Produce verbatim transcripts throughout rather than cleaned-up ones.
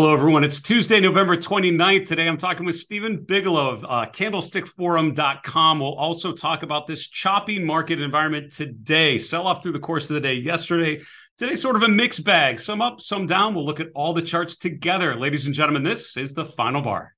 Hello, everyone. It's Tuesday, November twenty-ninth. Today, I'm talking with Stephen Bigalow of uh, Candlestick Forum dot com. We'll also talk about this choppy market environment today. Sell off through the course of the day yesterday. Today's sort of a mixed bag. Some up, some down. We'll look at all the charts together. Ladies and gentlemen, this is The Final Bar.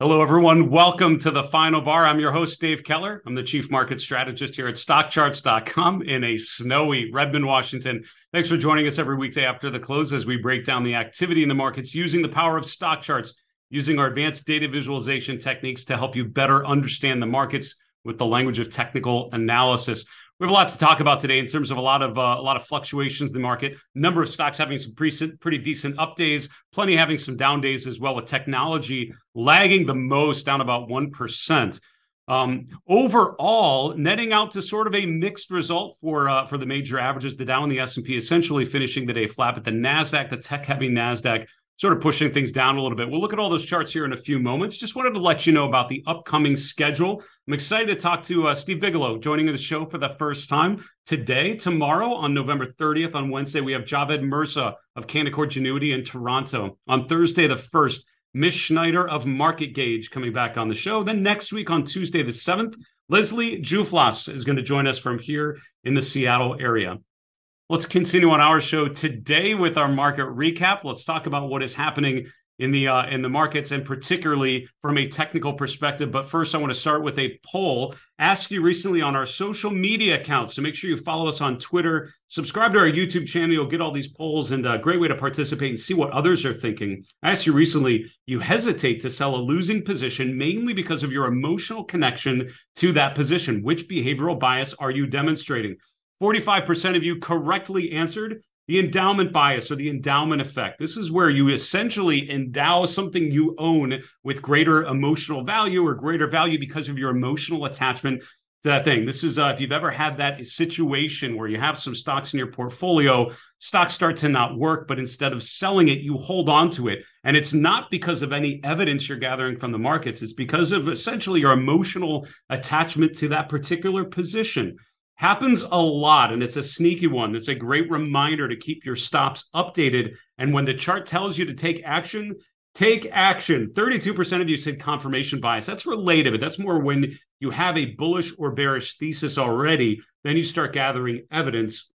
Hello, everyone. Welcome to The Final Bar. I'm your host, Dave Keller. I'm the Chief Market Strategist here at stock charts dot com in a snowy Redmond, Washington. Thanks for joining us every weekday after the close as we break down the activity in the markets using the power of stock charts, using our advanced data visualization techniques to help you better understand the markets with the language of technical analysis. We have a lot to talk about today in terms of a lot of uh, a lot of fluctuations in the market, number of stocks having some pretty, pretty decent up days, plenty having some down days as well, with technology lagging the most, down about one percent. Um, overall, netting out to sort of a mixed result for, uh, for the major averages. The Dow and the S and P essentially finishing the day flat, but the NASDAQ, the tech-heavy NASDAQ, sort of pushing things down a little bit. We'll look at all those charts here in a few moments. Just wanted to let you know about the upcoming schedule. I'm excited to talk to uh, Steve Bigalow, joining the show for the first time today. Tomorrow, on November thirtieth, on Wednesday, we have Javed Mirza of Canaccord Genuity in Toronto. On Thursday the first, Miss Schneider of Market Gauge coming back on the show. Then next week, on Tuesday the seventh, Leslie Juflas is going to join us from here in the Seattle area. Let's continue on our show today with our market recap. Let's talk about what is happening in the uh, in the markets, and particularly from a technical perspective. But first, I want to start with a poll. Asked you recently on our social media accounts, so make sure you follow us on Twitter. Subscribe to our YouTube channel. You'll get all these polls, and a great way to participate and see what others are thinking. I asked you recently, you hesitate to sell a losing position mainly because of your emotional connection to that position. Which behavioral bias are you demonstrating? forty-five percent of you correctly answered the endowment bias, or the endowment effect. This is where you essentially endow something you own with greater emotional value, or greater value because of your emotional attachment to that thing. This is, uh, if you've ever had that situation where you have some stocks in your portfolio, stocks start to not work, but instead of selling it, you hold on to it. And it's not because of any evidence you're gathering from the markets. It's because of essentially your emotional attachment to that particular position. Happens a lot, and it's a sneaky one. It's a great reminder to keep your stops updated. And when the chart tells you to take action, take action. thirty-two percent of you said confirmation bias. That's related, but that's more when you have a bullish or bearish thesis already. Then you start gathering evidence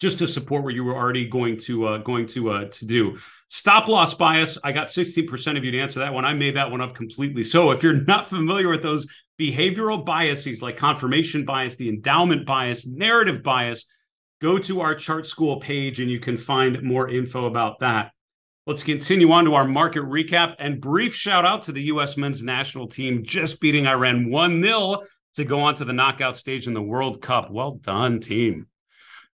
just to support what you were already going to uh, going to uh, to do. Stop loss bias. I got sixteen percent of you to answer that one. I made that one up completely. So if you're not familiar with those behavioral biases like confirmation bias, the endowment bias, narrative bias, go to our chart school page and you can find more info about that. Let's continue on to our market recap, and brief shout out to the U S men's national team just beating Iran one nil to go on to the knockout stage in the World Cup. Well done, team.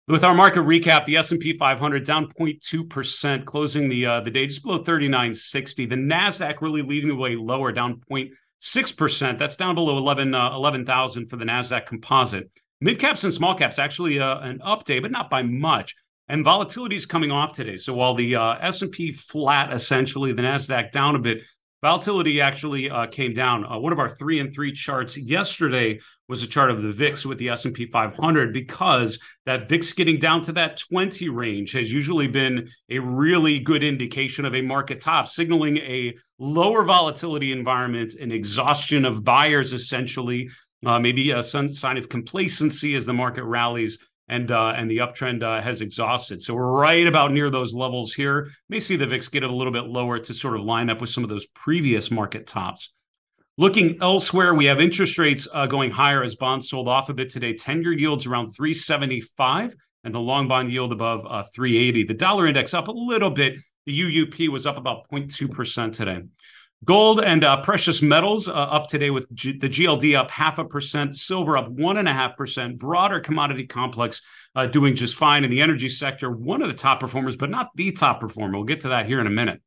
With our market recap, the S and P five hundred down zero point two percent, closing the uh, the day just below thirty-nine sixty. The NASDAQ really leading the way lower, down zero point six percent. That's down below eleven thousand for the NASDAQ composite. Mid-caps and small-caps, actually uh, an up day, but not by much. And volatility is coming off today. So while the uh, S and P flat, essentially, the NASDAQ down a bit, volatility actually uh, came down. Uh, one of our three and three charts yesterday was a chart of the V I X with the S and P five hundred, because that V I X getting down to that twenty range has usually been a really good indication of a market top, signaling a lower volatility environment, an exhaustion of buyers, essentially, uh, maybe a sign of complacency as the market rallies. And uh, and the uptrend uh, has exhausted. So we're right about near those levels here. May see the V I X get a little bit lower to sort of line up with some of those previous market tops. Looking elsewhere, we have interest rates uh, going higher as bonds sold off a bit today. ten-year yields around three seventy-five and the long bond yield above uh, three eighty. The dollar index up a little bit. The U U P was up about zero point two percent today. Gold and uh, precious metals uh, up today with G the G L D up half a percent, silver up one and a half percent, broader commodity complex uh, doing just fine. In the energy sector, one of the top performers, but not the top performer. We'll get to that here in a minute.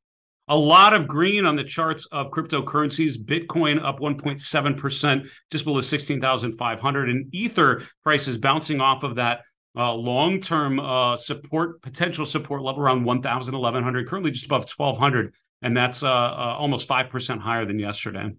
A lot of green on the charts of cryptocurrencies. Bitcoin up one point seven percent, just below sixteen thousand five hundred. And Ether prices bouncing off of that uh, long-term uh, support, potential support level around one thousand, eleven hundred, currently just above twelve hundred. And that's uh, uh, almost five percent higher than yesterday.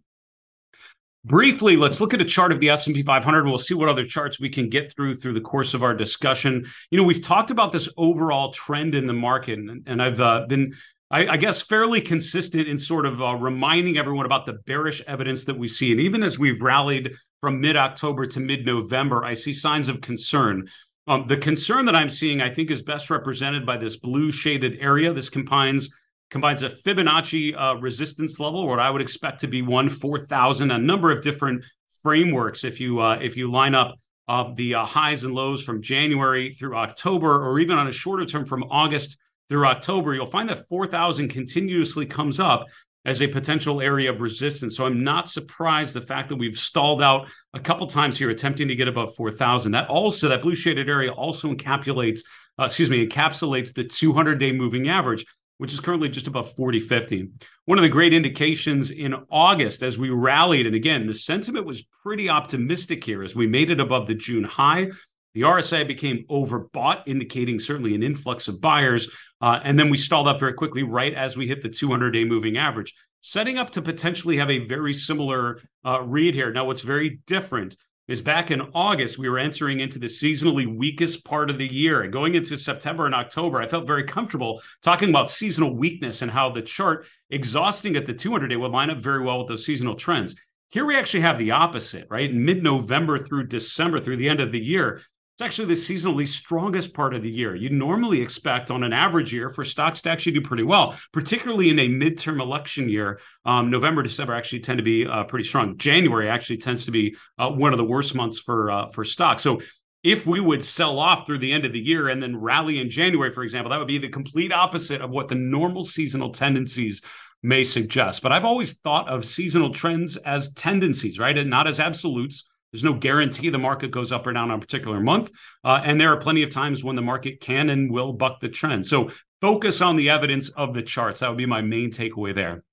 Briefly, let's look at a chart of the S and P five hundred. We'll see what other charts we can get through through the course of our discussion. You know, we've talked about this overall trend in the market, and, and I've uh, been, I, I guess, fairly consistent in sort of uh, reminding everyone about the bearish evidence that we see. And even as we've rallied from mid-October to mid-November, I see signs of concern. Um, the concern that I'm seeing, I think, is best represented by this blue shaded area. This combines combines a Fibonacci uh, resistance level, what I would expect to be one, four thousand, a number of different frameworks. If you uh, if you line up uh, the uh, highs and lows from January through October, or even on a shorter term from August through October, you'll find that four thousand continuously comes up as a potential area of resistance. So I'm not surprised the fact that we've stalled out a couple times here, attempting to get above four thousand. That also, that blue shaded area also encapsulates, uh, excuse me, encapsulates the two hundred day moving average, which is currently just above forty fifty. One of the great indications in August as we rallied, and again, the sentiment was pretty optimistic here as we made it above the June high. The R S I became overbought, indicating certainly an influx of buyers. Uh, and then we stalled up very quickly right as we hit the two hundred day moving average, setting up to potentially have a very similar uh, read here. Now, what's very different is back in August, we were entering into the seasonally weakest part of the year. And going into September and October, I felt very comfortable talking about seasonal weakness and how the chart exhausting at the two hundred day would line up very well with those seasonal trends. Here we actually have the opposite, right? Mid-November through December, through the end of the year, it's actually the seasonally strongest part of the year. You normally expect on an average year for stocks to actually do pretty well, particularly in a midterm election year. Um, November, December actually tend to be uh, pretty strong. January actually tends to be uh, one of the worst months for uh, for stocks. So if we would sell off through the end of the year and then rally in January, for example, that would be the complete opposite of what the normal seasonal tendencies may suggest. But I've always thought of seasonal trends as tendencies, right? And not as absolutes. There's no guarantee the market goes up or down on a particular month. Uh, and there are plenty of times when the market can and will buck the trend. So focus on the evidence of the charts. That would be my main takeaway there.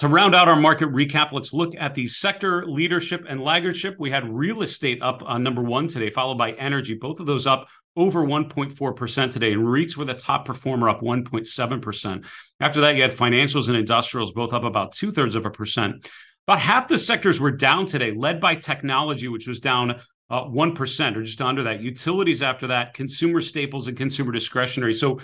To round out our market recap, let's look at the sector leadership and laggardship. We had real estate up uh, number one today, followed by energy. Both of those up over one point four percent today. And REITs were the top performer, up one point seven percent. After that, you had financials and industrials, both up about two-thirds of a percent. About half the sectors were down today, led by technology, which was down uh, one percent or just under that. Utilities after that, consumer staples and consumer discretionary. So,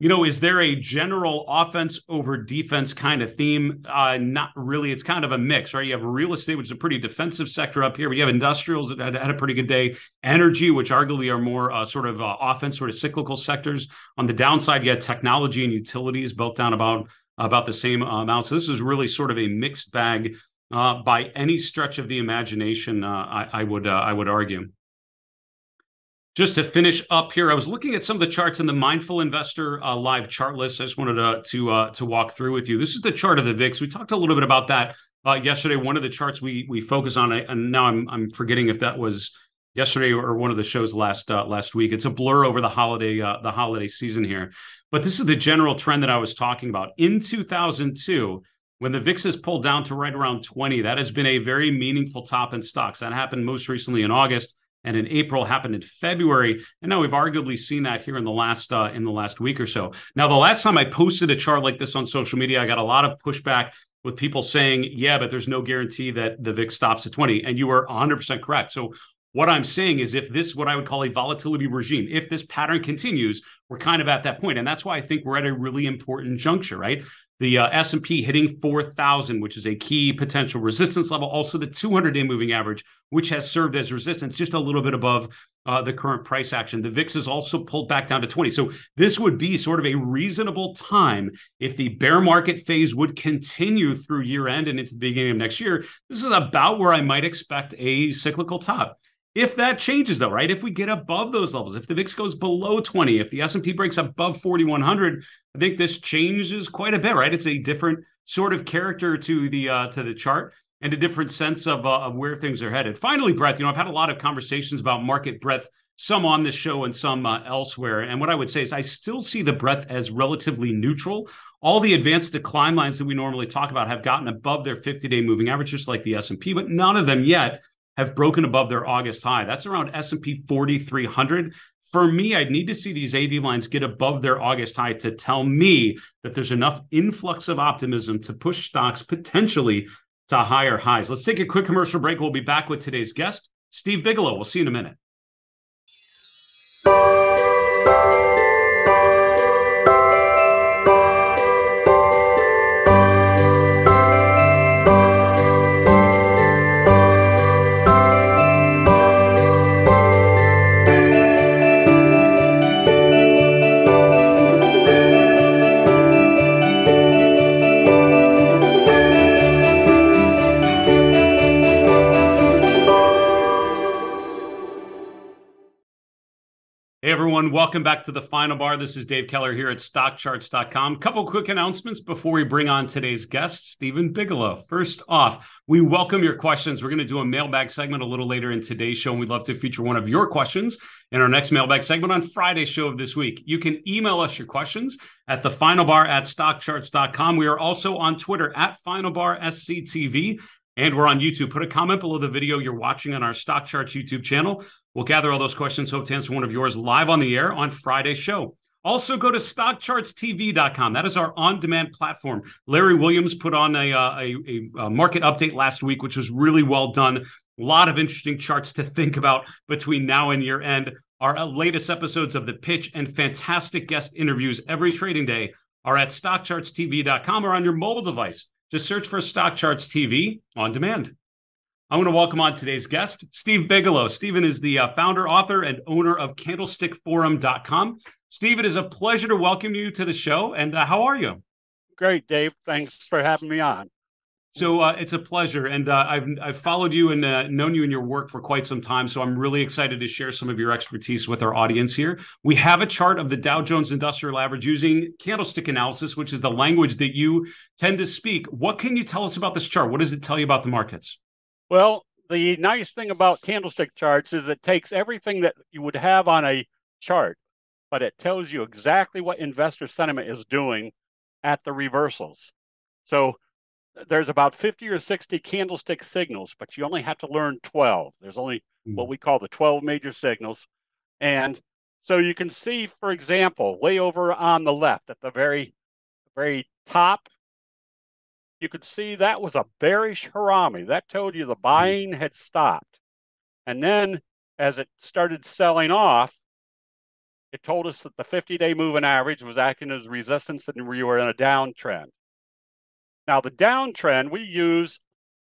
you know, is there a general offense over defense kind of theme? Uh, not really. It's kind of a mix, right? You have real estate, which is a pretty defensive sector up here, but you have industrials that had, had a pretty good day. Energy, which arguably are more uh, sort of uh, offense, sort of cyclical sectors. On the downside, you had technology and utilities both down about, about the same amount. So this is really sort of a mixed bag. Uh, by any stretch of the imagination, uh, I, I would uh, I would argue. Just to finish up here, I was looking at some of the charts in the Mindful Investor uh, live chart list. I just wanted to to, uh, to walk through with you. This is the chart of the V I X. We talked a little bit about that uh, yesterday. One of the charts we we focus on, and now I'm I'm forgetting if that was yesterday or one of the shows last uh, last week. It's a blur over the holiday uh, the holiday season here. But this is the general trend that I was talking about in two thousand two. When the V I X has pulled down to right around twenty, that has been a very meaningful top in stocks. That happened most recently in August and in April, happened in February. And now we've arguably seen that here in the last uh, in the last week or so. Now, the last time I posted a chart like this on social media, I got a lot of pushback with people saying, yeah, but there's no guarantee that the V I X stops at twenty. And you were one hundred percent correct. So what I'm saying is if this, what I would call a volatility regime, if this pattern continues, we're kind of at that point. And that's why I think we're at a really important juncture, right? The uh, S and P hitting four thousand, which is a key potential resistance level. Also, the two hundred day moving average, which has served as resistance just a little bit above uh, the current price action. The V I X is also pulled back down to twenty. So this would be sort of a reasonable time if the bear market phase would continue through year end and into the beginning of next year. This is about where I might expect a cyclical top. If that changes though, right? If we get above those levels, if the V I X goes below twenty, if the S and P breaks above forty-one hundred, I think this changes quite a bit, right? It's a different sort of character to the uh, to the chart and a different sense of, uh, of where things are headed. Finally, Brett, you know, I've had a lot of conversations about market breadth, some on this show and some uh, elsewhere. And what I would say is I still see the breadth as relatively neutral. All the advanced decline lines that we normally talk about have gotten above their fifty-day moving average, just like the S and P, but none of them yet have broken above their August high. That's around S and P forty-three hundred. For me, I'd need to see these A D lines get above their August high to tell me that there's enough influx of optimism to push stocks potentially to higher highs. Let's take a quick commercial break. We'll be back with today's guest, Steve Bigalow. We'll see you in a minute. Everyone, welcome back to The Final Bar. This is Dave Keller here at stock charts dot com. Couple quick announcements before we bring on today's guest, Stephen Bigalow. First off, we welcome your questions. We're going to do a mailbag segment a little later in today's show, and we'd love to feature one of your questions in our next mailbag segment on Friday's show of this week. You can email us your questions at the final bar at stock charts dot com. We are also on Twitter at Final Bar S C T V. And we're on YouTube. Put a comment below the video you're watching on our Stock Charts YouTube channel. We'll gather all those questions, hope to answer one of yours live on the air on Friday's show. Also, go to stock charts T V dot com. That is our on-demand platform. Larry Williams put on a, a, a market update last week, which was really well done. A lot of interesting charts to think about between now and year end. Our latest episodes of The Pitch and fantastic guest interviews every trading day are at stock charts T V dot com or on your mobile device. Just search for Stock Charts T V on demand. I want to welcome on today's guest, Steve Bigalow. Stephen is the uh, founder, author, and owner of Candlestick Forum dot com. Steve, it is a pleasure to welcome you to the show. And uh, how are you? Great, Dave. Thanks for having me on. So uh, it's a pleasure. And uh, I've, I've followed you and uh, known you and your work for quite some time. So I'm really excited to share some of your expertise with our audience here. We have a chart of the Dow Jones Industrial Average using candlestick analysis, which is the language that you tend to speak. What can you tell us about this chart? What does it tell you about the markets? Well, the nice thing about candlestick charts is it takes everything that you would have on a chart, but it tells you exactly what investor sentiment is doing at the reversals. So there's about fifty or sixty candlestick signals, but you only have to learn twelve. There's only what we call the twelve major signals. And so you can see, for example, way over on the left at the very, very top, you could see that was a bearish harami. That told you the buying had stopped. And then as it started selling off, it told us that the fifty-day moving average was acting as resistance and we were in a downtrend. Now, the downtrend, we use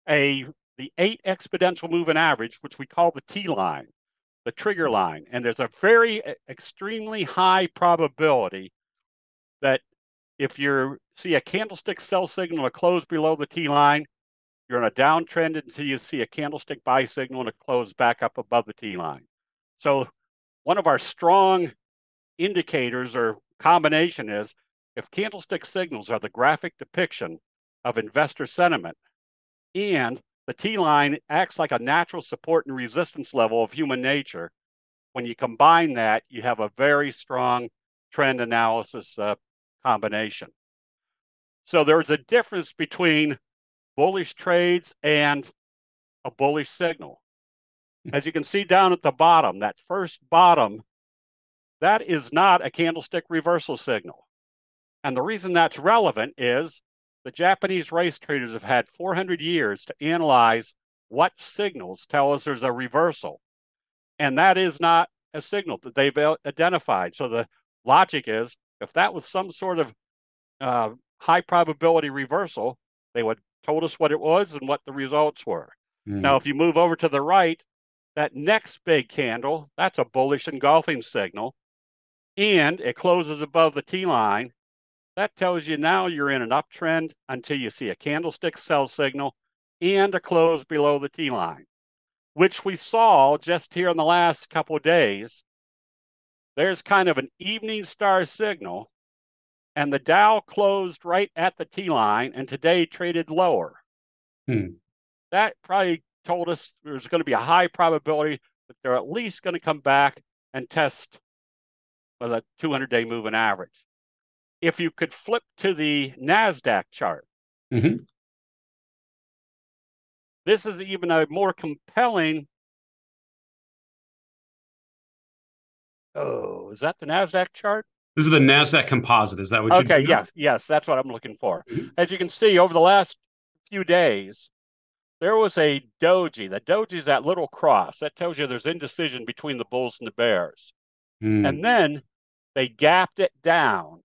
a the eight exponential moving average, which we call the T line, the trigger line. And there's a very extremely high probability that if you see a candlestick sell signal and a close below the T line, you're in a downtrend until you see a candlestick buy signal and a close back up above the T line. So one of our strong indicators or combination is if candlestick signals are the graphic depiction of investor sentiment and the T line acts like a natural support and resistance level of human nature, when you combine that, you have a very strong trend analysis uh, combination. So there's a difference between bullish trades and a bullish signal. As you can see down at the bottom, that first bottom, that is not a candlestick reversal signal. And the reason that's relevant is the Japanese race traders have had four hundred years to analyze what signals tell us there's a reversal. And that is not a signal that they've identified. So the logic is, if that was some sort of uh, high probability reversal, they would told us what it was and what the results were. Mm. Now, if you move over to the right, that next big candle, that's a bullish engulfing signal, and it closes above the T line. That tells you now you're in an uptrend until you see a candlestick sell signal and a close below the T line. which we saw just here in the last couple of days, there's kind of an evening star signal, and the Dow closed right at the T-line and today traded lower. Hmm. That probably told us there's going to be a high probability that they're at least going to come back and test with a two hundred day moving average. If you could flip to the NASDAQ chart, mm-hmm. this is even a more compelling. Oh, is that the NASDAQ chart? This is the NASDAQ composite. Is that what you're doing? Okay, yes, yes, that's what I'm looking for. As you can see, over the last few days, there was a doji. The doji is that little cross. That tells you there's indecision between the bulls and the bears. Mm. And then they gapped it down.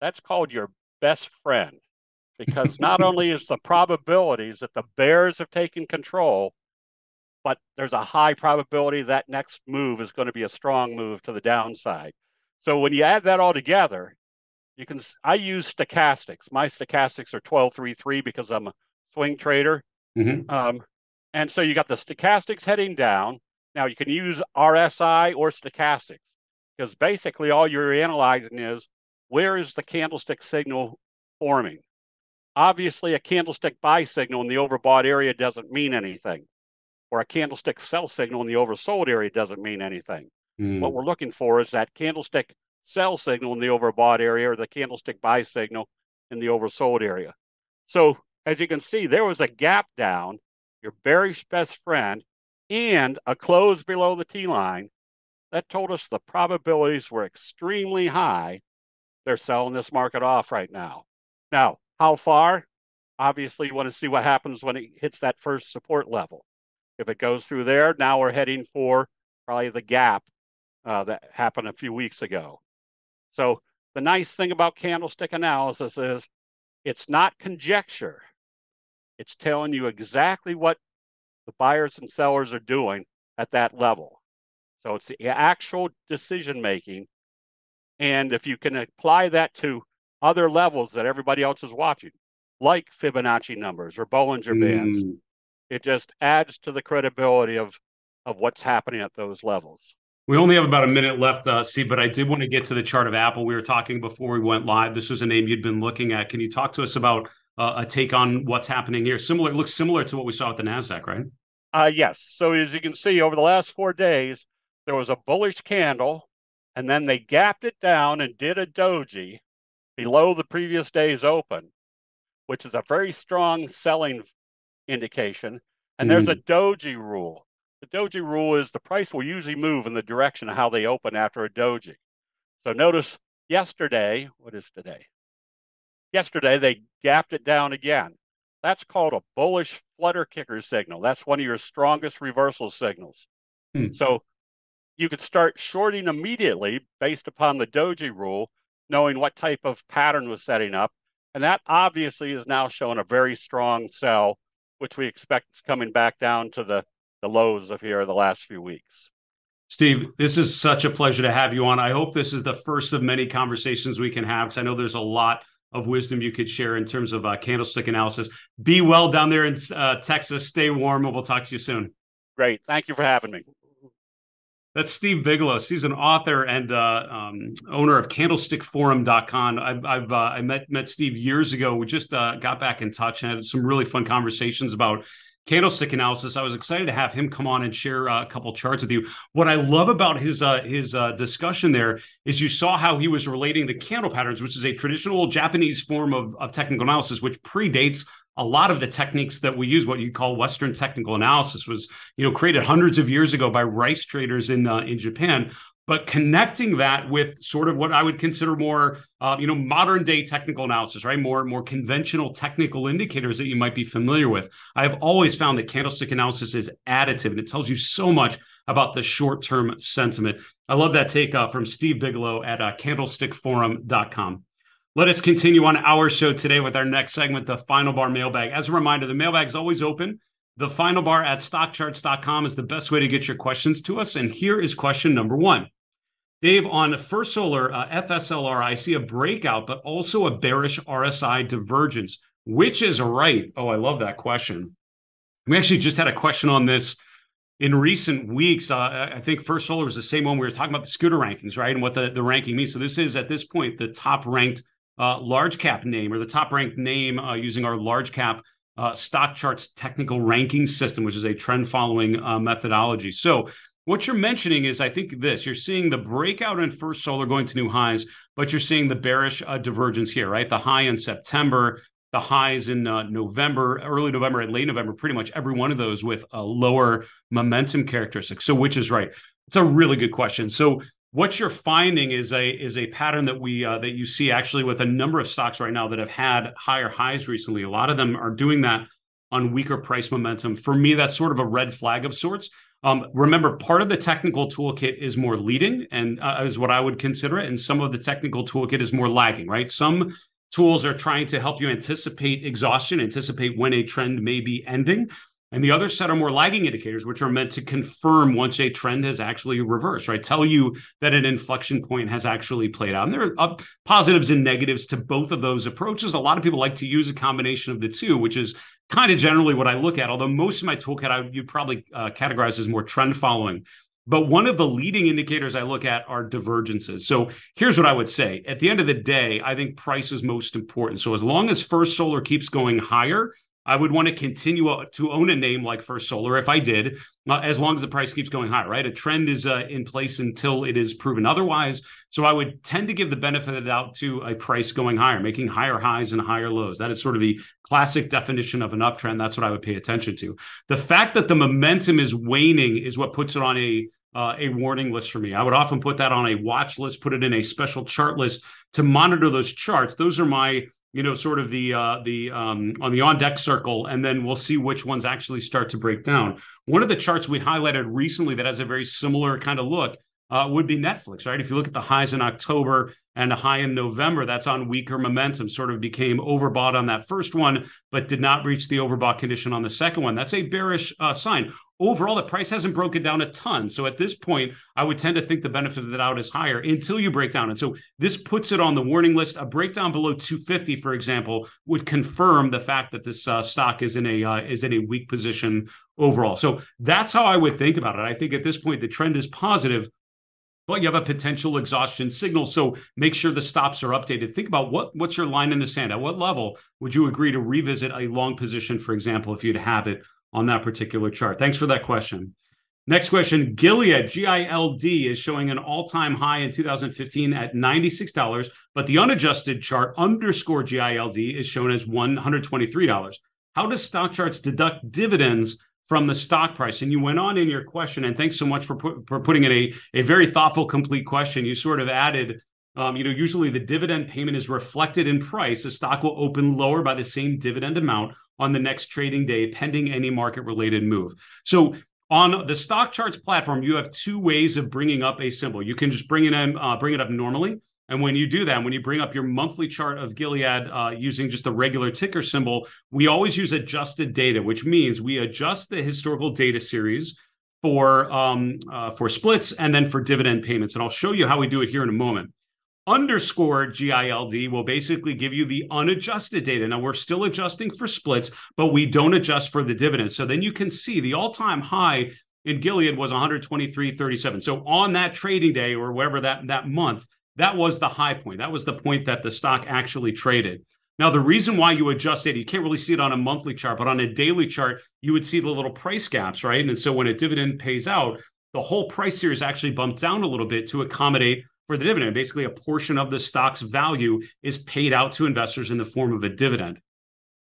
That's called your best friend, because not only is the probabilities that the bears have taken control, but there's a high probability that next move is going to be a strong move to the downside. So when you add that all together, you can. I use stochastics. My stochastics are twelve three three because I'm a swing trader, mm-hmm. um, and so you got the stochastics heading down. Now you can use R S I or stochastics, because basically all you're analyzing is where is the candlestick signal forming. Obviously, a candlestick buy signal in the overbought area doesn't mean anything, or a candlestick sell signal in the oversold area doesn't mean anything. Mm. What we're looking for is that candlestick sell signal in the overbought area or the candlestick buy signal in the oversold area. So as you can see, there was a gap down, your bearish best friend, and a close below the T-line. That told us the probabilities were extremely high. They're selling this market off right now. Now, how far? Obviously, you want to see what happens when it hits that first support level. If it goes through there, now we're heading for probably the gap uh, that happened a few weeks ago. So the nice thing about candlestick analysis is it's not conjecture. It's telling you exactly what the buyers and sellers are doing at that level. So it's the actual decision making. And if you can apply that to other levels that everybody else is watching, like Fibonacci numbers or Bollinger mm. bands, it just adds to the credibility of, of what's happening at those levels. We only have about a minute left, uh, Steve, but I did want to get to the chart of Apple. We were talking before we went live. This was a name you'd been looking at. Can you talk to us about uh, a take on what's happening here? Similar, it looks similar to what we saw at the NASDAQ, right? Uh, yes. So as you can see, over the last four days, there was a bullish candle, and then they gapped it down and did a doji below the previous day's open, which is a very strong selling indication. And mm-hmm. there's a doji rule. The doji rule is the price will usually move in the direction of how they open after a doji. So notice yesterday, what is today? Yesterday, they gapped it down again. That's called a bullish flutter kicker signal. That's one of your strongest reversal signals. Mm. So you could start shorting immediately based upon the doji rule, knowing what type of pattern was setting up. And that obviously is now showing a very strong sell, which we expect is coming back down to the, the lows of here the last few weeks. Steve, this is such a pleasure to have you on. I hope this is the first of many conversations we can have, because I know there's a lot of wisdom you could share in terms of uh, candlestick analysis. Be well down there in uh, Texas. Stay warm, and we'll talk to you soon. Great. Thank you for having me. That's Steve Bigalow. He's an author and uh, um, owner of Candlestick Forum dot com. I've, I've uh, I met met Steve years ago. We just uh, got back in touch and had some really fun conversations about candlestick analysis. I was excited to have him come on and share uh, a couple charts with you. What I love about his uh, his uh, discussion there is you saw how he was relating the candle patterns, which is a traditional Japanese form of, of technical analysis, which predates a lot of the techniques that we use. What you call Western technical analysis was, you know, created hundreds of years ago by rice traders in uh, in Japan. But connecting that with sort of what I would consider more, uh, you know, modern day technical analysis, right? More more conventional technical indicators that you might be familiar with. I've always found that candlestick analysis is additive, and it tells you so much about the short term sentiment. I love that take uh, from Steve Bigalow at uh, Candlestick Forum dot com. Let us continue on our show today with our next segment, the Final Bar Mailbag. As a reminder, the mailbag is always open. The Final Bar at stock charts dot com is the best way to get your questions to us. And here is question number one. Dave, on First Solar, uh, F S L R, I see a breakout, but also a bearish R S I divergence. Which is right? Oh, I love that question. We actually just had a question on this in recent weeks, uh, I think First Solar was the same one. We were talking about the scooter rankings, right? And what the, the ranking means. So this is, at this point, the top-ranked uh, large cap name, or the top-ranked name uh, using our large cap uh, stock charts technical ranking system, which is a trend-following uh, methodology. So what you're mentioning is, I think, this. You're seeing the breakout in First Solar going to new highs, but you're seeing the bearish uh, divergence here, right? The high in September, the highs in uh, November, early November and late November, pretty much every one of those with a lower momentum characteristic. So which is right? It's a really good question. So what you're finding is a is a pattern that we uh, that you see actually with a number of stocks right now that have had higher highs recently. A lot of them are doing that on weaker price momentum. For me, that's sort of a red flag of sorts. Um, remember, part of the technical toolkit is more leading, and uh, is what I would consider it. And some of the technical toolkit is more lagging, right? Some tools are trying to help you anticipate exhaustion, anticipate when a trend may be ending. And the other set are more lagging indicators, which are meant to confirm once a trend has actually reversed, right? Tell you that an inflection point has actually played out. And there are up positives and negatives to both of those approaches. A lot of people like to use a combination of the two, which is kind of generally what I look at, although most of my toolkit I, you'd probably uh, categorize as more trend following. But one of the leading indicators I look at are divergences. So here's what I would say. At the end of the day, I think price is most important. So as long as First Solar keeps going higher, I would want to continue to own a name like First Solar if I did, as long as the price keeps going higher, right? A trend is uh, in place until it is proven otherwise. So I would tend to give the benefit of the doubt to a price going higher, making higher highs and higher lows. That is sort of the classic definition of an uptrend. That's what I would pay attention to. The fact that the momentum is waning is what puts it on a Uh, a warning list for me. I would often put that on a watch list, put it in a special chart list to monitor those charts. Those are my, you know, sort of the, uh, the um, on the on-deck circle, and then we'll see which ones actually start to break down. One of the charts we highlighted recently that has a very similar kind of look uh, would be Netflix, right? If you look at the highs in October and the high in November, that's on weaker momentum, sort of became overbought on that first one, but did not reach the overbought condition on the second one. That's a bearish uh, sign. Overall, the price hasn't broken down a ton. So at this point, I would tend to think the benefit of the doubt is higher until you break down. And so this puts it on the warning list. A breakdown below two fifty, for example, would confirm the fact that this uh, stock is in a uh, is in a weak position overall. So that's how I would think about it. I think at this point, the trend is positive, but you have a potential exhaustion signal. So make sure the stops are updated. Think about what what's your line in the sand. At what level would you agree to revisit a long position, for example, if you'd have it on that particular chart? Thanks for that question. Next question, Gilead, G I L D, is showing an all-time high in two thousand fifteen at ninety-six dollars, but the unadjusted chart underscore G I L D is shown as one hundred twenty-three dollars. How does stock charts deduct dividends from the stock price? And you went on in your question, and thanks so much for, pu- for putting in a, a very thoughtful, complete question. You sort of added, um, you know, usually the dividend payment is reflected in price. The stock will open lower by the same dividend amount on the next trading day, pending any market-related move. So on the stock charts platform, you have two ways of bringing up a symbol. You can just bring it in, uh, bring it up normally. And when you do that, when you bring up your monthly chart of Gilead uh, using just the regular ticker symbol, we always use adjusted data, which means we adjust the historical data series for, um, uh, for splits and then for dividend payments. And I'll show you how we do it here in a moment. Underscore G I L D will basically give you the unadjusted data. Now, we're still adjusting for splits, but we don't adjust for the dividends. So then you can see the all-time high in Gilead was one hundred twenty-three thirty-seven. So on that trading day or wherever that, that month, that was the high point. That was the point that the stock actually traded. Now, the reason why you adjust it, you can't really see it on a monthly chart, but on a daily chart, you would see the little price gaps, right? And so when a dividend pays out, the whole price series actually bumped down a little bit to accommodate for the dividend. Basically, a portion of the stock's value is paid out to investors in the form of a dividend.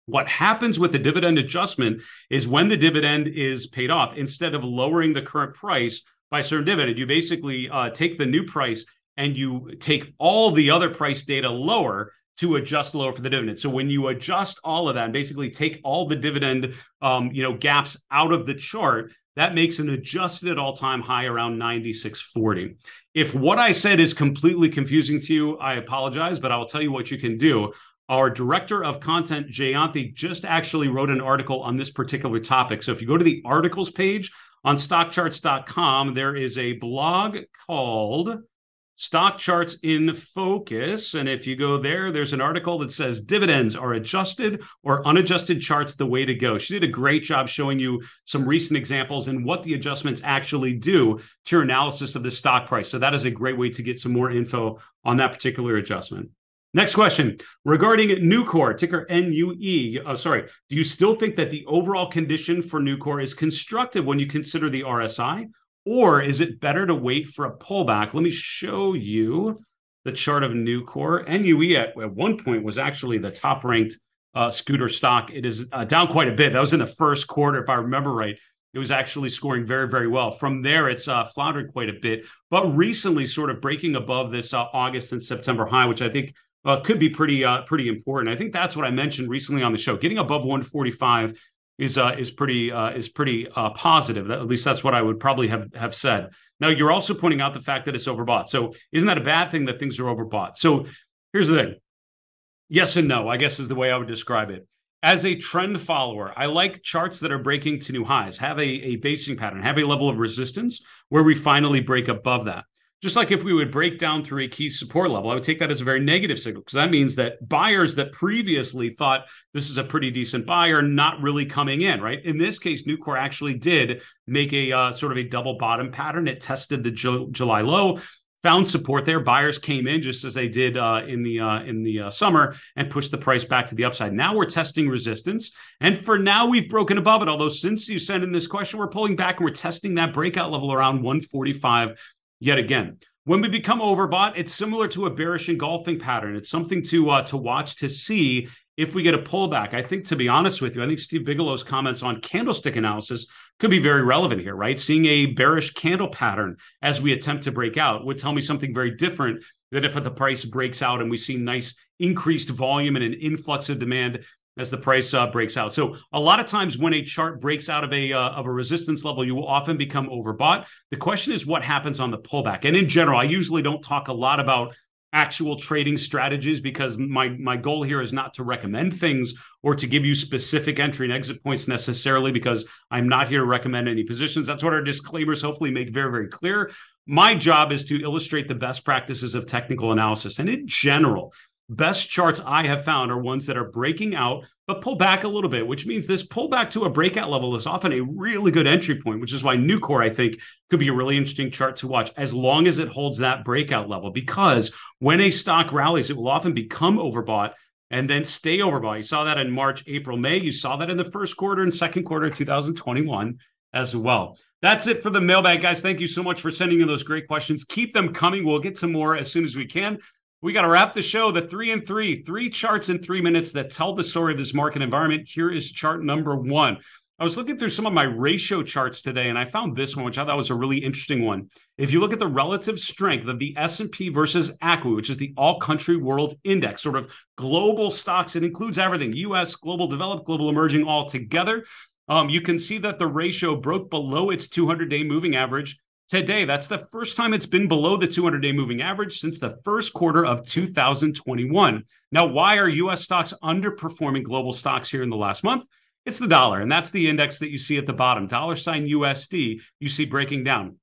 What happens with the dividend adjustment is when the dividend is paid off, instead of lowering the current price by a certain dividend, you basically uh, take the new price and you take all the other price data lower to adjust lower for the dividend. So when you adjust all of that and basically take all the dividend um, you know, gaps out of the chart, that makes an adjusted all-time high around ninety-six forty. If what I said is completely confusing to you, I apologize, but I will tell you what you can do. Our director of content, Jayanthi, just actually wrote an article on this particular topic. So if you go to the articles page on stock charts dot com, there is a blog called Stock Charts in Focus. And if you go there, there's an article that says dividends are adjusted or unadjusted charts the way to go. She did a great job showing you some recent examples and what the adjustments actually do to your analysis of the stock price. So that is a great way to get some more info on that particular adjustment. Next question, regarding Nucor, ticker N U E, oh, sorry, do you still think that the overall condition for Nucor is constructive when you consider the R S I? Or is it better to wait for a pullback? Let me show you the chart of Nucor. N U E at, at one point was actually the top-ranked uh, scooter stock. It is uh, down quite a bit. That was in the first quarter, if I remember right. It was actually scoring very, very well. From there, it's uh, floundered quite a bit, but recently sort of breaking above this uh, August and September high, which I think uh, could be pretty, uh, pretty important. I think that's what I mentioned recently on the show. Getting above one forty-five is uh, is pretty uh, is pretty uh, positive. At least that's what I would probably have have said. Now, you're also pointing out the fact that it's overbought. So isn't that a bad thing that things are overbought? So here's the thing. Yes and no, I guess, is the way I would describe it. As a trend follower, I like charts that are breaking to new highs, have a, a basing pattern, have a level of resistance where we finally break above that. Just like if we would break down through a key support level, I would take that as a very negative signal, because that means that buyers that previously thought this is a pretty decent buy are not really coming in, right? In this case, Nucor actually did make a uh, sort of a double bottom pattern. It tested the Ju- July low, found support there. Buyers came in just as they did uh, in the uh, in the uh, summer and pushed the price back to the upside. Now we're testing resistance. And for now, we've broken above it. Although since you sent in this question, we're pulling back and we're testing that breakout level around one forty-five yet again. When we become overbought, it's similar to a bearish engulfing pattern. It's something to uh, to watch to see if we get a pullback. I think, to be honest with you, I think Steve Bigelow's comments on candlestick analysis could be very relevant here, right? Seeing a bearish candle pattern as we attempt to break out would tell me something very different than if the price breaks out and we see nice increased volume and an influx of demand as the price uh, breaks out. So a lot of times when a chart breaks out of a uh, of a resistance level, you will often become overbought. The question is what happens on the pullback. And in general, I usually don't talk a lot about actual trading strategies, because my, my goal here is not to recommend things or to give you specific entry and exit points necessarily, because I'm not here to recommend any positions. That's what our disclaimers hopefully make very, very clear. My job is to illustrate the best practices of technical analysis. And in general, best charts I have found are ones that are breaking out, but pull back a little bit, which means this pullback to a breakout level is often a really good entry point, which is why Nucor, I think, could be a really interesting chart to watch as long as it holds that breakout level, because when a stock rallies, it will often become overbought and then stay overbought. You saw that in March, April, May. You saw that in the first quarter and second quarter of two thousand twenty-one as well. That's it for the mailbag, guys. Thank you so much for sending in those great questions. Keep them coming. We'll get to more as soon as we can. We got to wrap the show, the three and three, three charts in three minutes that tell the story of this market environment. Here is chart number one. I was looking through some of my ratio charts today, and I found this one, which I thought was a really interesting one. If you look at the relative strength of the S and P versus A C W I, which is the All-Country World Index, sort of global stocks, it includes everything, U S, global developed, global emerging, all together. Um, you can see that the ratio broke below its two hundred day moving average today. That's the first time it's been below the two hundred day moving average since the first quarter of two thousand twenty-one. Now, why are U S stocks underperforming global stocks here in the last month? It's the dollar, and that's the index that you see at the bottom. Dollar sign U S D, you see breaking down.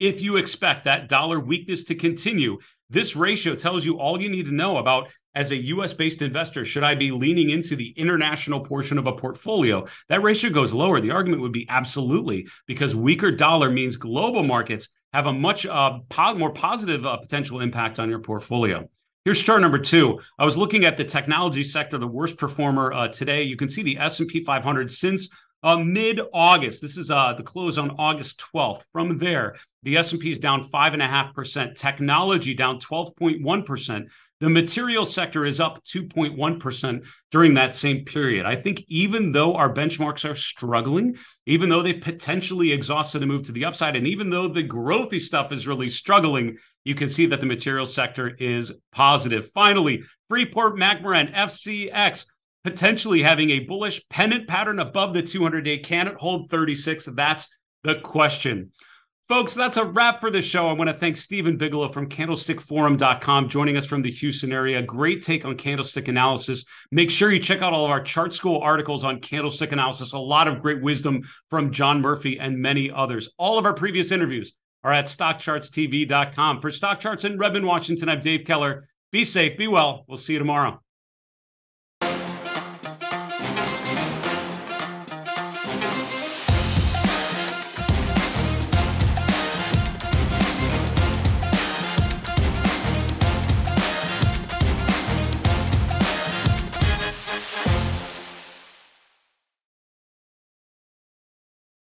If you expect that dollar weakness to continue, this ratio tells you all you need to know about, as a U S-based investor, should I be leaning into the international portion of a portfolio? That ratio goes lower. The argument would be absolutely, because weaker dollar means global markets have a much uh, po- more positive uh, potential impact on your portfolio. Here's chart number two. I was looking at the technology sector, the worst performer uh, today. You can see the S and P five hundred since Uh, mid-August. This is uh, the close on August twelfth. From there, the S and P is down five point five percent. Technology down twelve point one percent. The material sector is up two point one percent during that same period. I think even though our benchmarks are struggling, even though they've potentially exhausted a move to the upside, and even though the growthy stuff is really struggling, you can see that the material sector is positive. Finally, Freeport-McMoRan, F C X, potentially having a bullish pennant pattern above the two hundred day. Can it hold thirty-six? That's the question. Folks, that's a wrap for the show. I want to thank Stephen Bigalow from Candlestick Forum dot com joining us from the Houston area. Great take on candlestick analysis. Make sure you check out all of our Chart School articles on candlestick analysis. A lot of great wisdom from John Murphy and many others. All of our previous interviews are at stock charts T V dot com. For Stock Charts in Redmond, Washington, I'm Dave Keller. Be safe, be well. We'll see you tomorrow.